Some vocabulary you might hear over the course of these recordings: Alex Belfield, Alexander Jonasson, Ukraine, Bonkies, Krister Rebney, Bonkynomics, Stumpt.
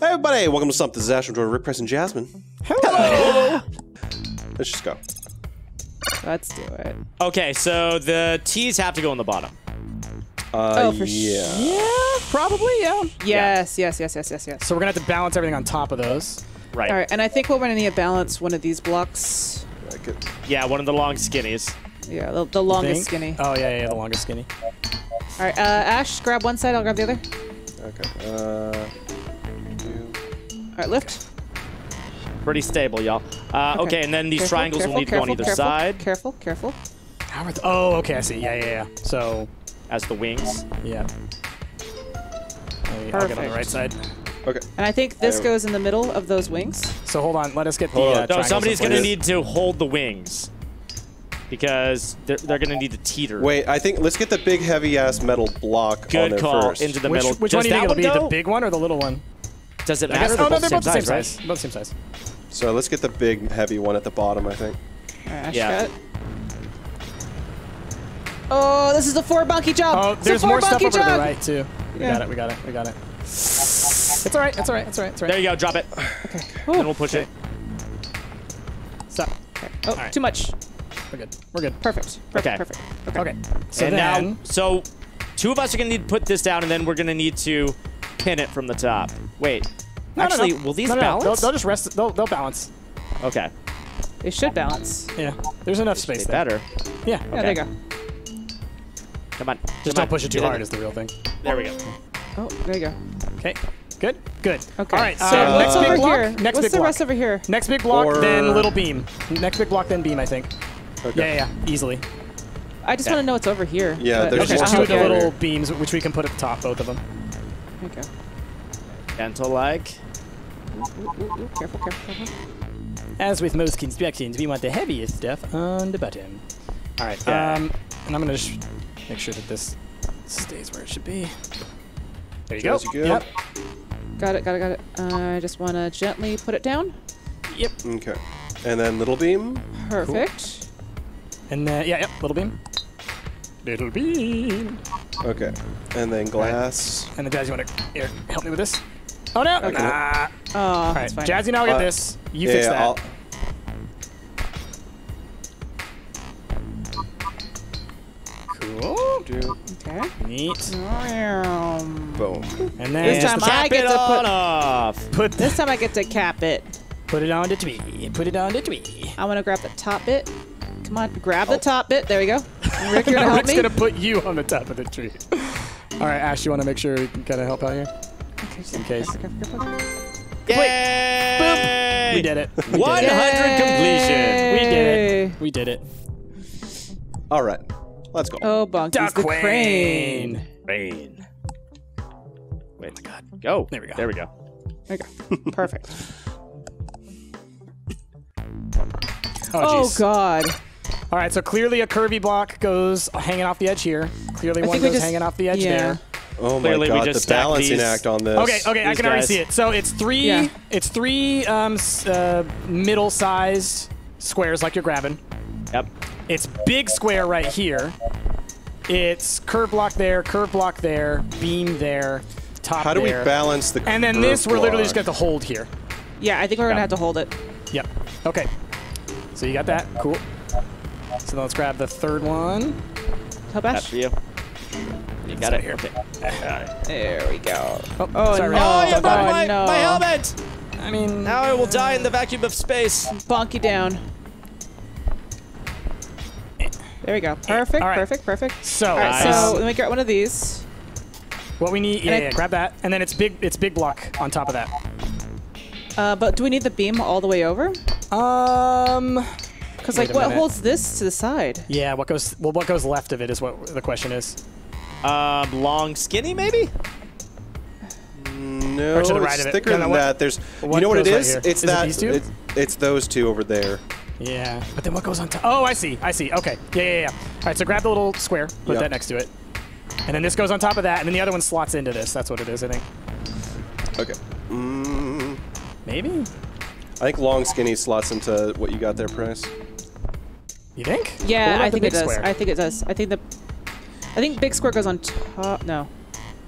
Hey everybody, welcome to Stumpt. This is Ash. I'm joined by Rick, Press, and Jasmine. Hello! Let's just go. Let's do it. Okay, so the T's have to go on the bottom. Oh, for yeah. Yeah, probably, yeah. Yes. So we're gonna have to balance everything on top of those. Right. All right, and I think we're gonna need to balance one of these blocks. Yeah, one of the long skinnies. Yeah, the longest skinny. Oh, yeah, the longest skinny. All right, Ash, grab one side, I'll grab the other. Okay, all right, lift. Pretty stable, y'all. Okay, and then these triangles will need to go on either side. Careful. Oh, okay, I see. Yeah. So, as the wings. Yeah. I'll get on the right side. Okay. And I think this goes in the middle of those wings. So hold on, let us get the triangles. No, somebody's going to need to hold the wings because they're going to need to teeter. Wait, I think let's get the big heavy-ass metal block on there first. Into the middle. Which one do you think will be, the big one or the little one? Does it matter? Oh, no, they're both the same size. Both the same size. So let's get the big, heavy one at the bottom, I think. Right, yeah. Oh, this is a four bunky job. Oh, there's more stuff over to the right, too. We got it. It's all right. There you go. Drop it. Okay. Then we'll push it. Stop. Okay. Oh, right. Too much. We're good. Perfect. Okay. So and then, now, so two of us are going to need to put this down, and then we're going to need to pin it from the top. Wait. Actually, will these balance? They'll just rest. They'll balance. Okay. They should balance. Yeah. There's enough space there. Better. Yeah. Okay. Yeah. There you go. Come on. Just don't push it too hard. Is the real thing. There we go. Oh, there you go. Okay. Good. Okay. All right. So next big block. What's the rest over here? Next big block, then little beam. Next big block, then beam. I think. Okay. Yeah. Easily. I just want to know what's over here. Yeah. There's two of the little beams, which we can put at the top, both of them. Okay. Gentle-like. Careful. As with most constructions, we want the heaviest stuff on the bottom. All right. And I'm gonna just make sure that this stays where it should be. There you go. Yep. Got it. I just wanna gently put it down. Yep. Okay. And then little beam. Perfect. Cool. And then little beam. Okay, and then glass. Right. And then Jazzy, you want to help me with this? Oh no! Okay. All right, Jazzy, now I'll get this. You fix that. Cool. Okay. Neat. Boom. And then this time I get to put off. This time I get to cap it. Put it on the tree. I want to grab the top bit. Come on, grab the top bit. There we go. Rick, you're gonna help me? Rick's gonna put you on the top of the tree. All right, Ash, you want to make sure we can kind of help out here, okay, just in case. Yay! Boop. We did it. 100 completion. We did it. All right, let's go. Oh, Bonkies the crane. Wait, oh my God. Go. There we go. Perfect. Oh God. All right, so clearly a curvy block goes hanging off the edge here. Clearly one goes hanging off the edge there. Oh my God, we just the balancing act on this. Okay, I can already see it. So it's three middle-sized squares like you're grabbing. Yep. It's big square right here. It's curve block there, beam there, top there. How do we balance the curve block? And then this, we're literally just going to have to hold here. Yeah, I think we're going to have to hold it. Yep. Okay. So you got that. Cool. So now let's grab the third one. Help Ash. That's for you. You got it here. Okay. There we go. Oh, no, my helmet! I mean, now I will die in the vacuum of space. Bonk you down. There we go. Perfect. So, let me grab one of these. What we need, grab that, and then it's big block on top of that. But do we need the beam all the way over? Because what holds this to the side? Yeah, what goes left of it is what the question is. Long skinny maybe? No, it's thicker than that. There's, you know what it is? It's those two over there. Yeah, but then what goes on top? Oh, I see. Okay, yeah. All right, so grab the little square, put that next to it, and then this goes on top of that, and then the other one slots into this. That's what it is, I think. Okay. Maybe. I think long skinny slots into what you got there, Price. You think? Yeah, I think it does. I think big square goes on top. No.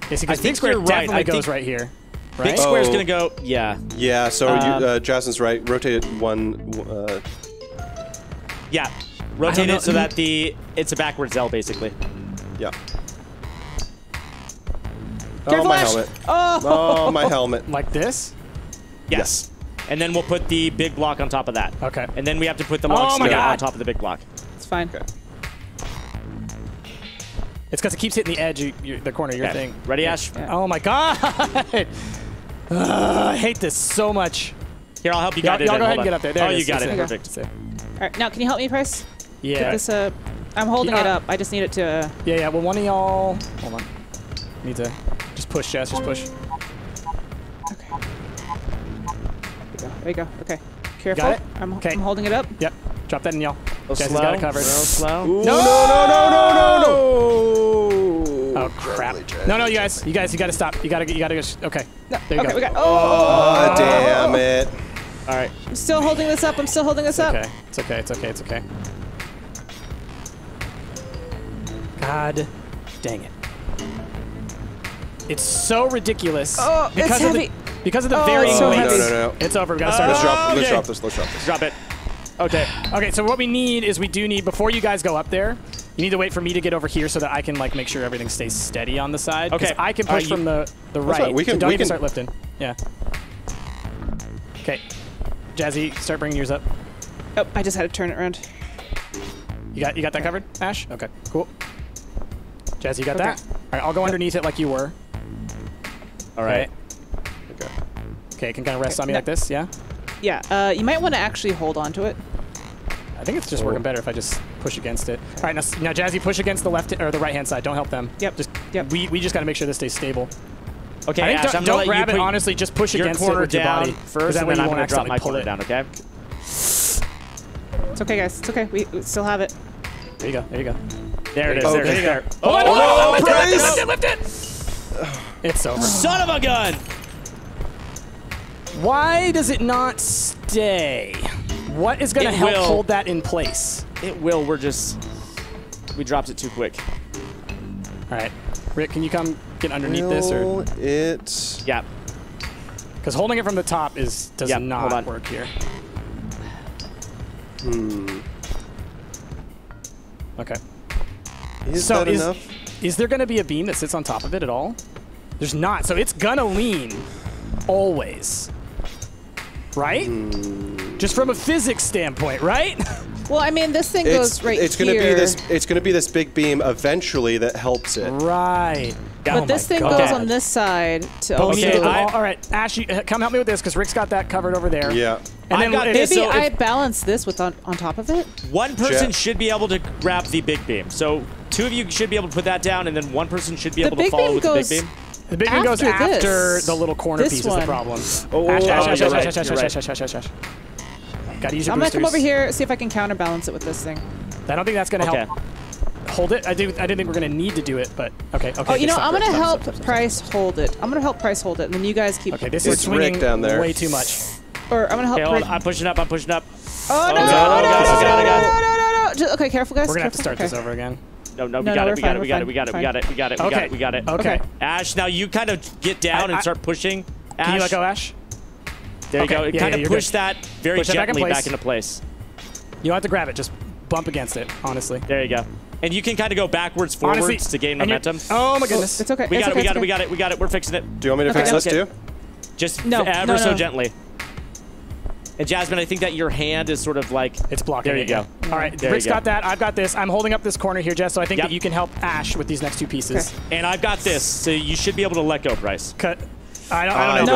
Yes, because big square definitely goes right here. right? Big square's gonna go, yeah. Yeah, so Jason's right. Rotate it one. Yeah, rotate it so that it's a backwards L, basically. Yeah. Oh, my helmet. Oh, my helmet. Like this? Yes. And then we'll put the big block on top of that. Okay. And then we have to put the long stick on top of the big block. It's fine. Okay. It's because it keeps hitting the edge, the corner of your thing. Ready, Ash? Yeah. Oh, my God. I hate this so much. Here, I'll help you guys. Y'all go ahead and get up there. There you got it. Perfect. All right. Now, can you help me, Price? Yeah. This, I'm holding it up. I just need it to... Yeah, yeah. Well, one of y'all... Hold on. Need to just push, Jess. Just push. Okay. There you go. Okay. Careful. Got it? I'm holding it up. Yep. Drop that in, y'all. Jess has got it covered. Slow. No, no, no, no, no, no, no! Oh crap! No, no, you gotta stop. You gotta go. Okay. No. There you go. We got. Oh, damn it! All right. I'm still holding this up. Okay. It's okay. It's okay. God, dang it! It's so ridiculous. Oh, it's heavy. Because of the varying weights. No. It's over. We gotta start. Let's drop this. Drop it. Okay. Okay. So what we need is before you guys go up there, you need to wait for me to get over here so that I can like make sure everything stays steady on the side. Okay. I can push from the right. We can. So don't even start lifting. Yeah. Okay. Jazzy, start bringing yours up. Oh, I just had to turn it around. You got that covered, Ash? Okay. Cool. Jazzy, you got that? All right. I'll go underneath it like you were. All right. Okay. Okay. It can kind of rest on me like this. Yeah. Yeah, you might want to actually hold on to it. I think it's just working better if I just push against it. All right, now Jazzy, push against the left or the right-hand side. Don't help them. Yep. We just got to make sure this stays stable. Okay, I think don't grab it. Honestly, just push against it with your body first, and then I'm gonna drop my corner down. Okay. It's okay, guys. It's okay. We still have it. There you go. There you go. There it is. There it is. Oh, lift it! It's over. Son of a gun! Why does it not stay? What is going to help hold that in place? It will. We dropped it too quick. All right. Rick, can you come get underneath this? Or it. Yeah. Because holding it from the top does not work here. Okay. Is that enough? Is there going to be a beam that sits on top of it at all? There's not. So it's going to lean. Always. Right? Just from a physics standpoint, right? Well, I mean, this thing goes right here. It's going to be this big beam eventually that helps it. Right. But this thing goes on this side. All right, Ash, come help me with this because Rick's got that covered over there. Yeah. And then maybe I balance this with on top of it. One person should be able to grab the big beam. So two of you should be able to put that down, and then one person should be able to follow with the big beam. The big one goes after the little corner piece is the problem. Ash. Gotta use your boosters. I'm gonna come over here, see if I can counterbalance it with this thing. I don't think that's gonna help. Hold it. I didn't think we're gonna need to do it, but okay. Oh, you know, I'm gonna help Price hold it. And then you guys keep. Okay, this is swinging way too much. Or I'm gonna help. I'm pushing up. Oh no! No! Okay, careful, guys. We're gonna have to start this over again. No, we got it. Okay. Ash, now you kind of get down and start pushing. Ash. Can you let go, Ash? There you go. Kind of push that very gently back into place. You don't have to grab it. Just bump against it, honestly. There you go. And you can kind of go backwards, forwards to gain momentum. Oh, my goodness. It's okay. We got it. We're fixing it. Do you want me to fix this, too? Just ever so gently. And Jasmine, I think that your hand is sort of like... It's blocking. There you go. All right, Rick's got that. I've got this. I'm holding up this corner here, Jess, so I think that you can help Ash with these next two pieces. Okay. And I've got this, so you should be able to let go, Bryce. Cut. I don't know.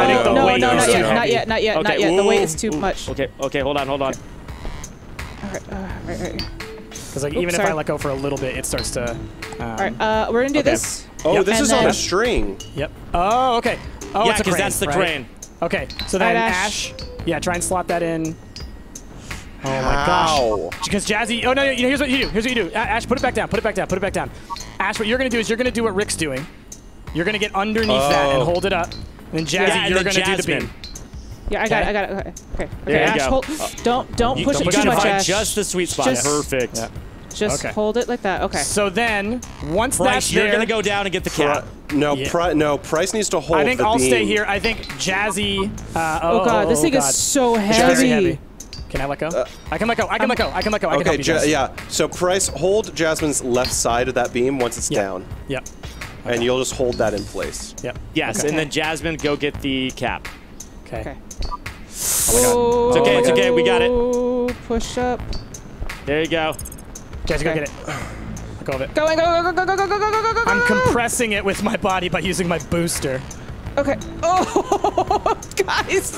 I think the weight is too heavy. Not yet. The weight is too much. Okay, hold on. All right, right. Because like, even if I let go for a little bit, it starts to... All right, we're going to do this. Oh, this is on a string. Yep. Oh, okay. Oh, yeah, because that's the crane. Okay, so then Ash... Yeah, try and slot that in. Oh my gosh. Because Jazzy, here's what you do. Ash, put it back down, Ash, what you're gonna do is you're gonna do what Rick's doing. You're gonna get underneath that and hold it up. And then Jazzy, you're gonna do the beam. Yeah, I got it. Okay. There you go. Ash, hold, don't push it too much, Ash. Just the sweet spot. Perfect. Just hold it like that. Okay. So then, once that's there, you're gonna go down and get the cap. No, yeah. No, Price needs to hold the beam. I think I'll stay here. I think Jazzy... oh god, this thing is so heavy. Heavy. Can I let go? I can let go. I can let go. I can let go. I can help you, Jazz. Yeah. So Price, hold Jasmine's left side of that beam once it's down. Yep. Okay. And you'll just hold that in place. Yep. Yes, and then Jasmine, go get the cap. Okay. Oh my god. It's okay. It's okay. We got it. Push up. There you go. Jasmine, go get it. Go of it. Go, go, go, go, go, go, go, go, go, go. I'm compressing it with my body by using my booster. Okay. Oh, guys.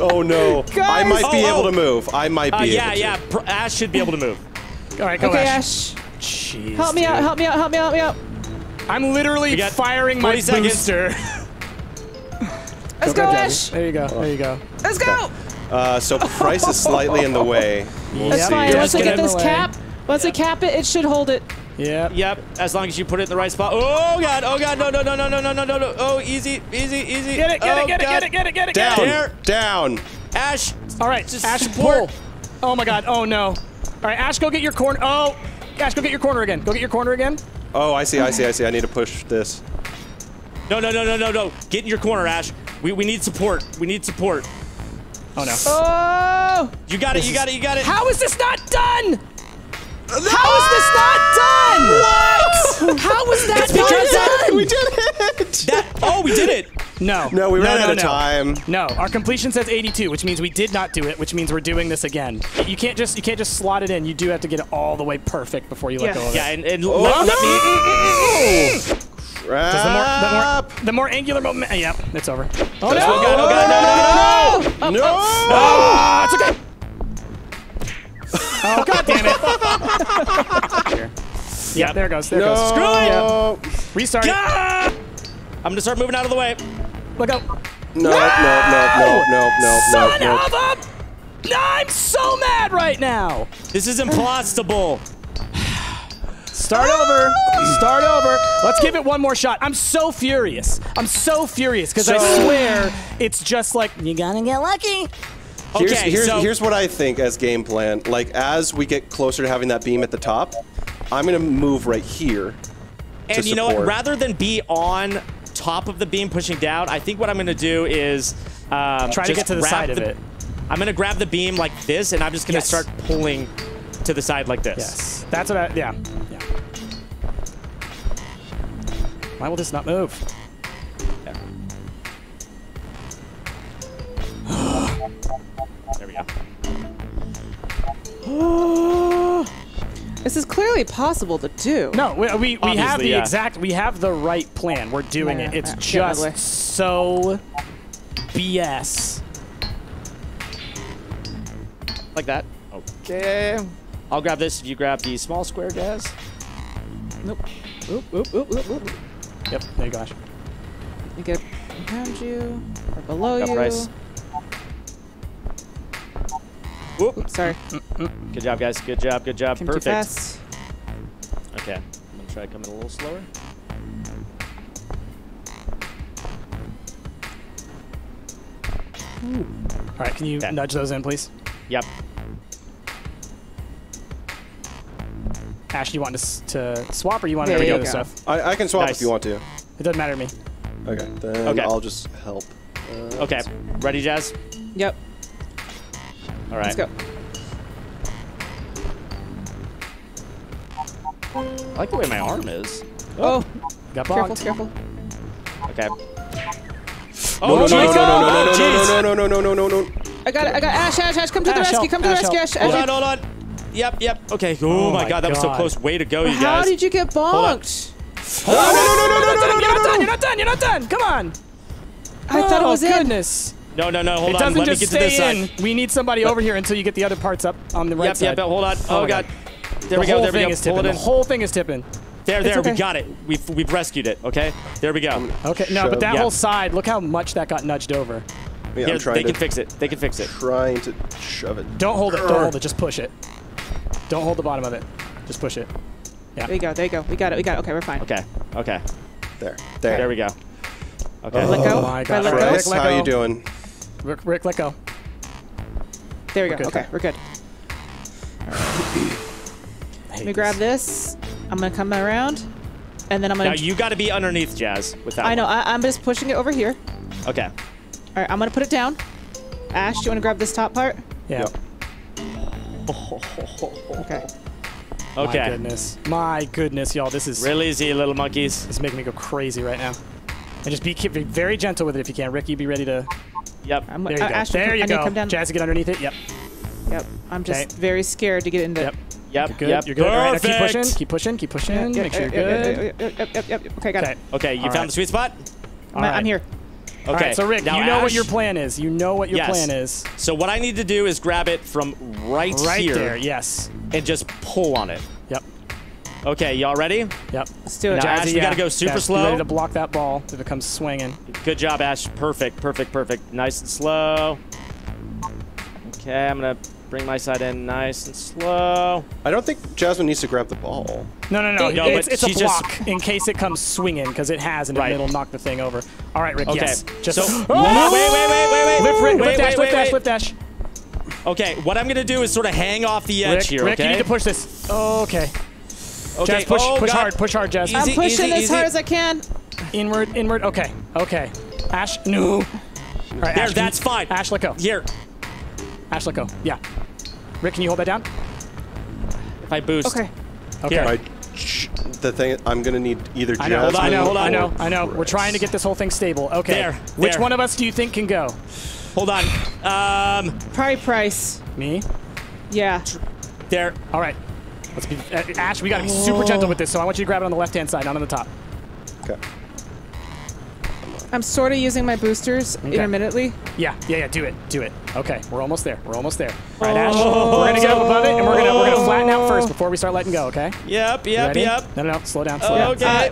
Oh, no. Guys. I might be able to move. I might be able to. Yeah, Ash should be able to move. All right, go, Ash. Jeez, help me out, help me out, help me out, help me out. I'm literally firing my booster. Let's go, Ash. There you go, there you go. Let's go. So Price is slightly in the way. We'll see. Fine. Once I get this cap, once I cap it, it should hold it. Yep. Yep. As long as you put it in the right spot. Oh god. Oh god. No. No. No. No. No. No. No. No. Oh, easy. Easy. Easy. Get it. Get it. Get it. Get it. Get it. Get it. Down. Ash. All right. Just Ash, pull. Oh my god. Oh no. All right. Ash, go get your corner. Oh. Ash, go get your corner again. Go get your corner again. Oh, I see. I see. I see. I need to push this. No. No. No. No. No. No. Get in your corner, Ash. We need support. We need support. Oh no. Oh. You got it. You got it. You got it. How is this not done? How is this not done? What? How was that not done? We did it. Oh, we did it. No. No, we ran out of time. No, our completion says 82, which means we did not do it, which means we're doing this again. You can't just slot it in. You do have to get it all the way perfect before you let go of it. Yeah, and let me. The more angular moment. Yeah, it's over. Oh no! No! No! No! No! It's okay. Oh, god damn it. Yeah, there it goes. There it goes. Screw it! Restart. God! I'm gonna start moving out of the way. Look out. No, no, no, no, no, no, son no. Son of a... I'm so mad right now. This is impossible. Start over. Start over. Let's give it one more shot. I'm so furious. I'm so furious because I swear it's just like, you gotta get lucky. Here's what I think as game plan. Like, as we get closer to having that beam at the top, I'm going to move right here. And you know what? Rather than be on top of the beam pushing down, I think what I'm going to do is... try to get to the side of it. I'm going to grab the beam like this, and I'm just going to start pulling to the side like this. Yes. That's what I... Yeah. Yeah. Why will this not move? There we go. This is clearly possible to do. No, we have the we have the right plan. We're doing it. It's just so BS. Like that. Okay. I'll grab this if you grab the small square, Jazz. Nope. Oop, oop, oop, oop, oop. Yep, there you go. You get around you, or below you. Price. Oops, sorry. Good job, guys. Good job. Good job. Perfect. Too fast. Okay. I'm going to try coming a little slower. Ooh. All right. Can you nudge those in, please? Yep. Ash, you want to swap or you want to do this stuff? I can swap if you want to. It doesn't matter to me. Okay. Then I'll just help. Okay. Ready, Jazz? Yep. All right. Let's go. I like the way my arm is. Oh. Got blocked. Careful, careful. Okay. Oh, no, no, no, no, no, no, no, no, no, no, no. I got it. I got Ash, come to the rescue. Come to the rescue, Ash. Hold on, hold on. Yep. Okay. Oh my god, that was so close. Way to go, you guys. How did you get bonked? No, no, no, no, no, no, no, you're not done. You're not done. You're not done. Come on. I thought it was in. Goodness. No, hold on. Let me get to this side. We need somebody over here until you get the other parts up on the right side. Yep, hold on. Oh, god. There we go. There we go. The whole thing is tipping. There. We got it. We've rescued it. Okay. There we go. Okay. No, but that whole side. Look how much that got nudged over. Yeah, they can fix it. They can fix it. Trying to shove it. Don't hold it. Don't hold it. Just push it. Don't hold the bottom of it. Just push it. Yeah. There you go. There you go. We got it. We got it. Okay. We're fine. Okay. There. There we go. Okay. Let go. Oh my god. How you doing? Rick, let go. There we go. Okay, we're good. All right. Let me grab this. I'm gonna come around. And then I'm gonna. Now you got to be underneath Jazz with that. I know. I'm just pushing it over here. Okay. All right. I'm gonna put it down. Ash, do you want to grab this top part? Yeah. Yep. Okay. Okay. My goodness, y'all. This is real easy, little monkeys. It's making me go crazy right now. And just be very gentle with it if you can. Ricky, be ready to. Yep. There you go. Ash, there you go. Jazz, get underneath it. Yep. Yep. I'm just very scared to get in the. Yep. Yep. Good. Yep. You're good. Perfect. All right, now keep pushing. Keep pushing. Keep pushing. Yep, make sure you're good. Yep. Okay, got it. Okay, you found the sweet spot. I'm here. Okay. All right, so Rick, now you know Ash, what your plan is. You know what your plan is. So what I need to do is grab it from right here. Right there. Yes. And just pull on it. Yep. Okay, y'all ready? Yep. Let's do it. Now, Jazzy, Ash, you gotta go super slow. Ready to block that ball if it comes swinging. Good job, Ash. Perfect. Perfect. Perfect. Nice and slow. Okay, I'm gonna bring my side in nice and slow. I don't think Jasmine needs to grab the ball. No. It's a block just... in case it comes swinging, because it has, and it'll knock the thing over. All right, Rick, just... So, Wait, lift, Rick, lift, dash. Okay, what I'm going to do is sort of hang off the edge here, okay? Rick, you need to push this. Oh, okay. Jazz, push hard, Jazz. I'm pushing as hard as I can. Inward, okay. Ash, no. All right, there, Ash, that's fine. Ash, let go. Here. Ash, let go. Yeah. Rick, can you hold that down? If I boost. Okay. I'm going to need either Jasmine I know. We're trying to get this whole thing stable. Okay. Which one of us do you think can go? Hold on. Probably Price. Me? Yeah. There. All right. Let's be Ash, we got to be super gentle with this, so I want you to grab it on the left-hand side, not on the top. Okay. I'm sort of using my boosters intermittently. Yeah, do it. Okay, we're almost there. All right, Ash, we're gonna get up above it, and we're gonna flatten out first before we start letting go, okay? Yep. No, slow down. Okay.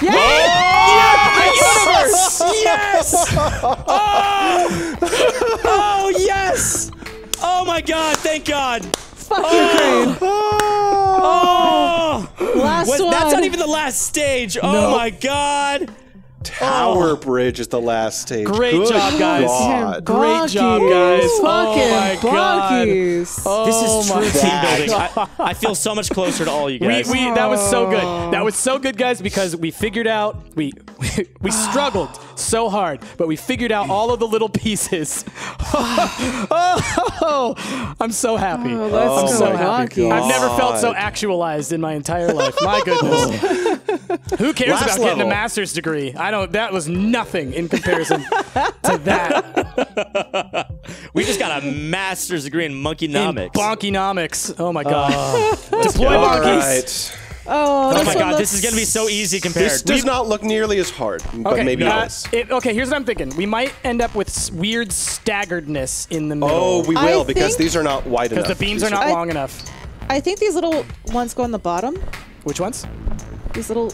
Yay! Yes! Yes! Oh, yes! Oh my God, thank God! Fuck Ukraine! Last one. That's not even the last stage. No. Oh my God! Tower Bridge is the last stage. Great job, guys. Bonkies. Oh my God. This is true team building. I feel so much closer to all you guys. That was so good. That was so good, guys, because we figured out, we struggled so hard, but we figured out all of the little pieces. I'm so happy. I'm so happy. I've never felt so actualized in my entire life. My goodness. Who cares about getting a master's degree? That was nothing in comparison to that. We just got a master's degree in monkeynomics. In bonkynomics. Oh my God. Deploy monkeys. Right. Oh my God, this is going to be so easy compared. This does not look nearly as hard, but maybe it is. Okay, here's what I'm thinking. We might end up with weird staggeredness in the middle. Oh, we will, because these are not wide enough. Because the beams are not long enough. I think these little ones go on the bottom. Which ones? These little...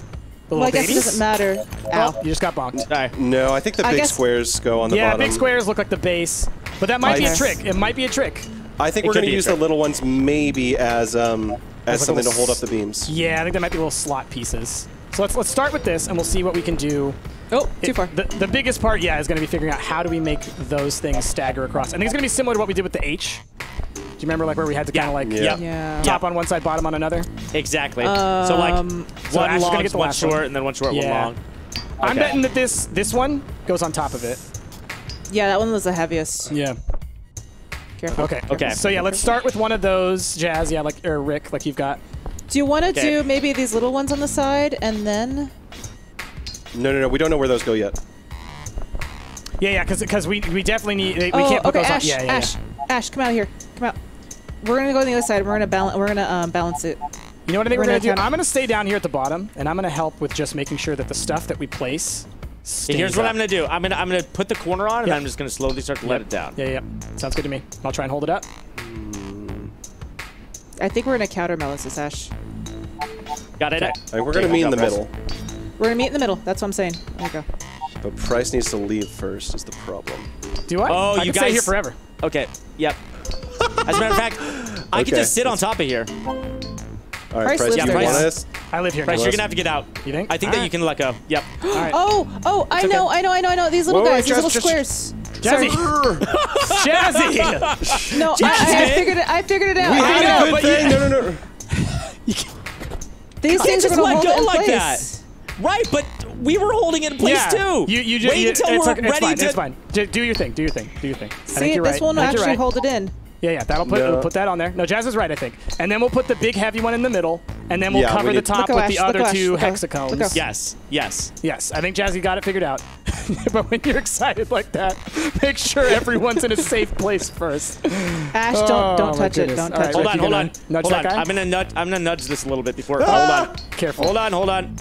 Well, I guess it doesn't matter. Ow. You just got bonked. Right. No, I think the big squares go on the bottom. Yeah, big squares look like the base. But that might be a trick. It might be a trick. I think we're going to use the little ones maybe as something to hold up the beams. Yeah, I think there might be little slot pieces. So let's start with this, and we'll see what we can do. Oh, too far. The biggest part, is going to be figuring out how do we make those things stagger across. I think it's going to be similar to what we did with the H. Do you remember, like, where we had to kind of, like, top on one side, bottom on another? Exactly. So, like, one long, one short, and then one short, one long. I'm betting that this one goes on top of it. Yeah, that one was the heaviest. Yeah. Careful. Okay. So, yeah, let's start with one of those, Jazz, or Rick, like you've got. Do you want to do maybe these little ones on the side, and then? No, we don't know where those go yet. Yeah, because we definitely need, we can't put those on. Ash, come out of here. Come out. We're gonna go on the other side. We're gonna balance. We're gonna balance it. You know what I think we're gonna do? I'm gonna stay down here at the bottom, and I'm gonna help with just making sure that the stuff that we place. Here's what I'm gonna do. I'm gonna put the corner on, and I'm just gonna slowly start to let it down. Yeah. Sounds good to me. I'll try and hold it up. I think we're gonna counter Melissa's Ash. Got it. Okay. We're gonna meet in the middle. We're gonna meet in the middle. That's what I'm saying. There you go. But Price needs to leave first. Is the problem? Do I? Oh, you guys stay here forever. Okay. Yep. As a matter of fact, I can just sit on top of here. All right, Price, Price. I live here. Price, you're gonna have to get out. You think? I think that you can let go. Yep. All right. I know. These little guys, these little squares. Jazzy. Jazzy. No, I figured it out. We had a good thing. No. These things are going to hold it in place. Right, but we were holding it in place too. Wait until we're ready. It's fine. Do your thing. See, this one will actually hold it in. Yeah, that'll put that on there. No, Jazz is right, I think. And then we'll put the big heavy one in the middle, and then we'll cover the top with the other two hexagons. Yes. I think Jazzy got it figured out. But when you're excited like that, make sure everyone's in a safe place first. Ash, don't touch it. Don't touch it. Hold on. I'm gonna nudge this a little bit before. Hold on. Careful. Hold on.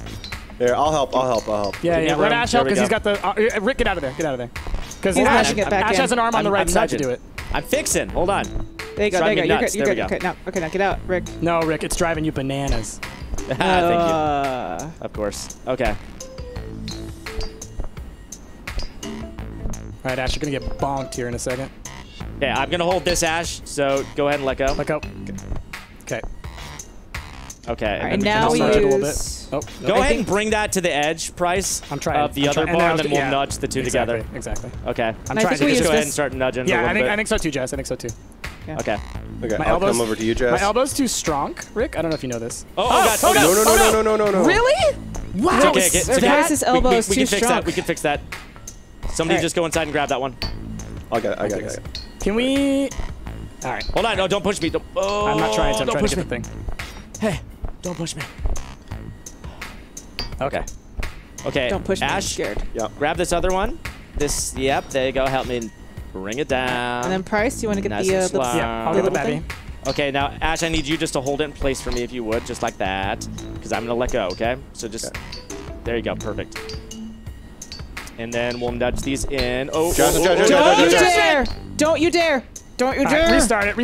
There, I'll help. Yeah. Let Ash help because he's got the. Rick, get out of there. Because Ash has an arm on the right side to do it. I'm fixing. Hold on. There you go. Okay, now get out, Rick. No, Rick, it's driving you bananas. Thank you. Of course. Okay. All right, Ash, you're gonna get bonked here in a second. Okay, I'm gonna hold this, Ash. So go ahead and let go. Let go. Okay. All right, now we use... Go ahead and bring that to the edge, Price. I'm trying. Of the other bar, and then we'll nudge the two together. Exactly. Okay. I'm trying to just go ahead and start nudging. Yeah, I think so too, Jazz. I think so too. Yeah. Okay. I'll come over to you, Jazz. My elbow's too strong, Rick. I don't know if you know this. Oh, no. Really? Wow. Price's elbow is too strong. We can fix that. Somebody just go inside and grab that one. I got it. Can we? All right. Hold on. No, don't push me. I'm not trying to. I'm trying to get the thing. Hey, don't push me. Okay. Don't push me. Ash, I'm scared. Yep. Grab this other one. Yep. There you go. Help me bring it down. And then Price, you want to get the little thing? Okay. Now, Ash, I need you just to hold it in place for me, if you would, just like that, because I'm gonna let go. Okay. So there you go. Perfect. And then we'll nudge these in. Don't you dare! Don't you dare! Don't you dare! Restart it.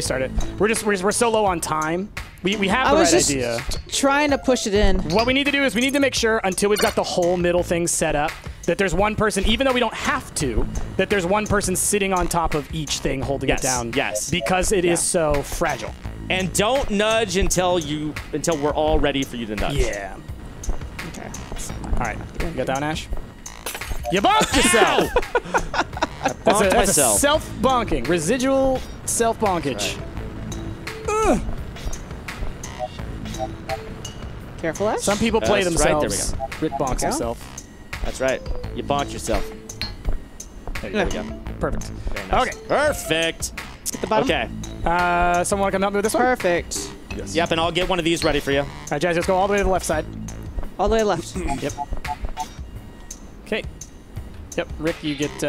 We're so low on time. We have the right idea. I was just trying to push it in. What we need to do is we need to make sure, until we've got the whole middle thing set up, that there's one person, even though we don't have to, that there's one person sitting on top of each thing holding it down. Yes. Because it is so fragile. And don't nudge until we're all ready for you to nudge. Yeah. Okay. All right. You got down, Ash? You bonked yourself! That's a self-bonking. Residual self-bonkage. Right. Careful, Ash. Some people play themselves. Right. There we go. Rick bonks himself. That's right. You bonked yourself. There we go. Perfect. Nice. Okay. Perfect. Let's get the bottom. Okay. Someone can help me with this one? Perfect. Yes. Yep, and I'll get one of these ready for you. All right, Jazz, let's go all the way to the left side. All the way left. Yep. Okay. Yep, Rick, you get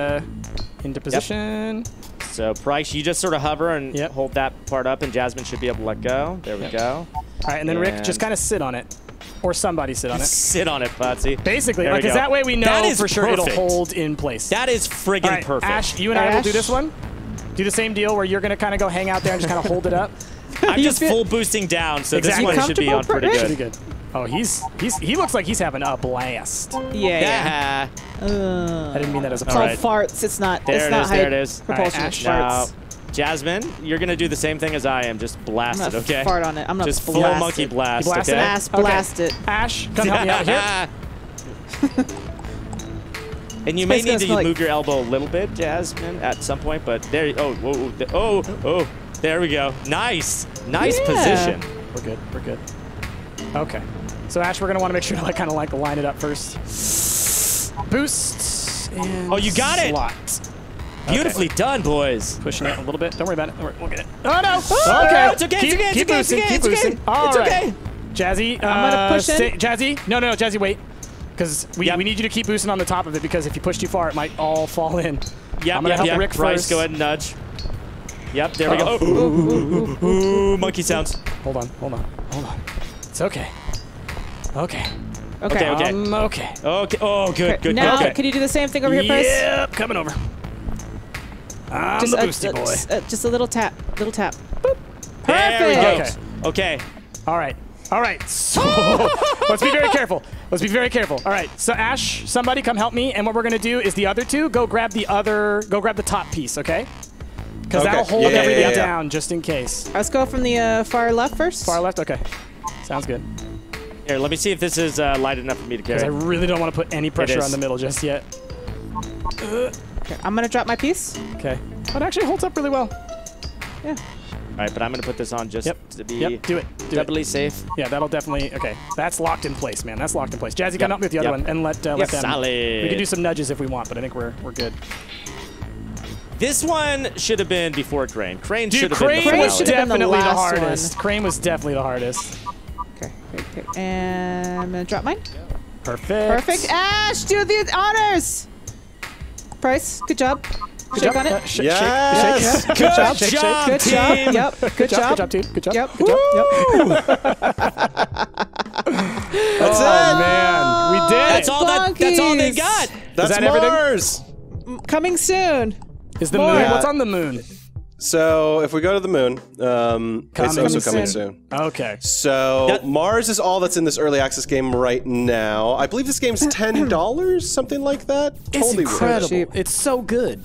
into position. Yep. So, Price, you just sort of hover and hold that part up, and Jasmine should be able to let go. There we go. All right, and then Rick, just kind of sit on it. Or somebody sit on it. Sit on it, Potsy. Basically, because that way we know for sure it'll hold in place. That is friggin' perfect. Ash, you and I will do this one. Do the same deal where you're going to kind of go hang out there and just kind of hold it up. I'm just full boosting down, so this one should be on pretty good. Oh, he looks like he's having a blast. Yeah. I didn't mean that as a pun. It's called farts. It's not. There it is. Propulsion farts. Jasmine, you're going to do the same thing as I am. Just blast it, okay? Fart on it. I'm not just full monkey blast, okay? Blast it. Ash, come help me out here. And you may need to move your elbow a little bit, Jasmine, at some point, but there. Oh, there we go. Nice position. We're good. Okay. So, Ash, we're going to want to make sure to kind of line it up first. Boost. And you got it. Beautifully done, boys. Pushing it a little bit. Don't worry about it. We'll get it. Oh, no. Okay. It's okay. Keep boosting. All right. Jazzy, I'm going to push it. Jazzy. No, Jazzy, wait. Because we need you to keep boosting on the top of it, because if you push too far, it might all fall in. Yeah, I'm going to help Rick first. Go ahead and nudge. Yep, there we go. Ooh, monkey sounds. Hold on. It's okay. Okay. Oh, good. Now, can you do the same thing over here, Price? Yep, coming over. I'm just the boosty boy. Just a little tap. Boop. Perfect. There we go. Okay. All right. So let's be very careful. All right. So Ash, somebody come help me. And what we're gonna do is the other two go grab the top piece. Okay. Because that'll hold everything down just in case. Let's go from the far left first. Far left. Okay. Sounds good. Here, let me see if this is light enough for me to carry. Because I really don't want to put any pressure on the middle just yet. Here, I'm going to drop my piece. Okay. Oh, it actually holds up really well. Yeah. All right, but I'm going to put this on just to be doubly safe. Yeah, that'll definitely... Okay, that's locked in place, man. That's locked in place. Jazzy, come help me with the other one and let them... Solid. We can do some nudges if we want, but I think we're good. This one should have been before Crane. Crane should have been the hardest. Dude, Crane was definitely the hardest. Crane was definitely the hardest. Okay, great. And I'm going to drop mine. Perfect. Perfect. Ash, do the honors. Price, good job. Good shake job. On it. Yes. Shake. Good job, team. Yep. Good job, team. Yep. That's it. Man. We did it. That's all they got. That's Mars. Everything? Coming soon. Is the moon? Yeah. What's on the moon? So if we go to the moon, it's also coming soon. Okay. So Mars is all that's in this early access game right now. I believe this game's $10, something like that. It's incredible. It's so good.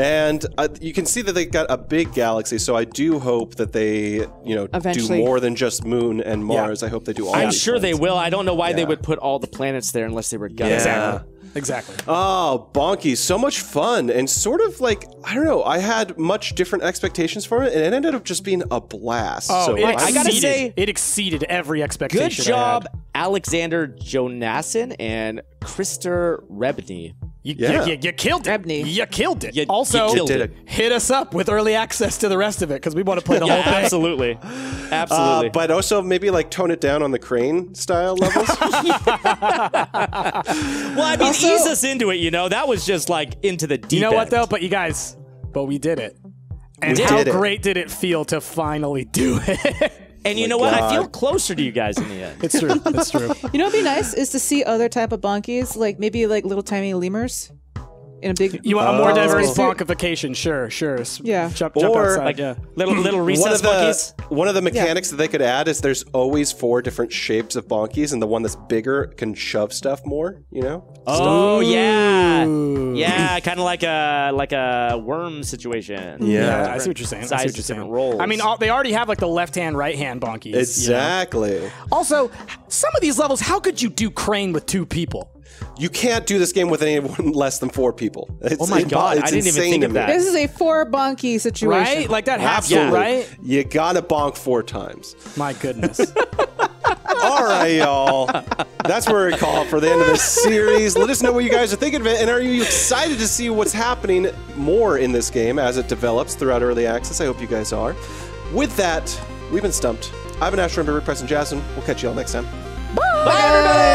And you can see that they got a big galaxy, so I do hope that they, eventually do more than just Moon and Mars. Yeah. I hope they do all. I'm sure they will. I don't know why they would put all the planets there unless they were guys. Yeah. Exactly. Oh, Bonkies! So much fun, and sort of like I don't know. I had much different expectations for it, and it ended up just being a blast. Oh, so I gotta say, it exceeded every expectation. Good job, Alexander Jonasson and Krister Rebney. You killed it. Rebney. You killed it. You hit us up with early access to the rest of it because we want to play the whole thing. Absolutely. Absolutely. But also maybe like tone it down on the Crane style levels. Well, I mean, also, ease us into it, That was just like into the deep end. You know what, though? But you guys, we did it. And how great did it feel to finally do it? And you know what? I feel closer to you guys in the end. It's true. It's true. You know what'd be nice is to see other type of bonkies, like maybe like little tiny lemurs in a big. You want a more diverse bonkification? Sure, sure. Yeah. Jump outside. Like little recess bonkies. One of the mechanics that they could add is there's always 4 different shapes of bonkies, and the one that's bigger can shove stuff more. Oh yeah, kind of like a worm situation. Yeah, I see what you're saying. I see what you're saying. Rolls. I mean, they already have like the left hand, right hand bonkies. Exactly. Also, some of these levels, how could you do Crane with 2 people? You can't do this game with anyone less than 4 people. It's, oh my god, I didn't even think of that. This is a 4 bonky situation, right? Like that happens, right? You gotta bonk 4 times. My goodness. All right, y'all. That's where we call for the end of this series. Let us know what you guys are thinking of it, and are you excited to see what's happening more in this game as it develops throughout early access? I hope you guys are. With that, we've been Stumpt. I've been Ash, Rick, Price, and Jasmine. We'll catch y'all next time. Bye, everybody.